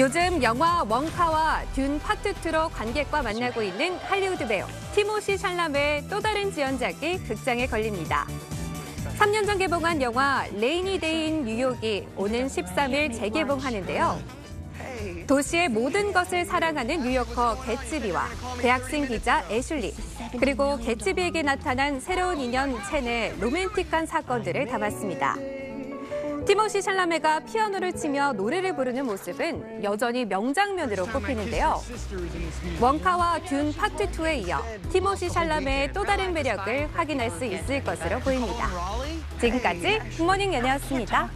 요즘 영화 원카와 듄 파트2로 관객과 만나고 있는 할리우드 배우 티모시 샬라메의 또 다른 지연작이 극장에 걸립니다. 3년 전 개봉한 영화 레이니 데이인 뉴욕이 오는 13일 재개봉하는데요. 도시의 모든 것을 사랑하는 뉴요커 개츠비와 대학생 기자 애슐리, 그리고 개츠비에게 나타난 새로운 인연 첸의 로맨틱한 사건들을 담았습니다. 티모시 샬라메가 피아노를 치며 노래를 부르는 모습은 여전히 명장면으로 꼽히는데요. 원카와 듄 파트2에 이어 티모시 샬라메의 또 다른 매력을 확인할 수 있을 것으로 보입니다. 지금까지 굿모닝 연예였습니다.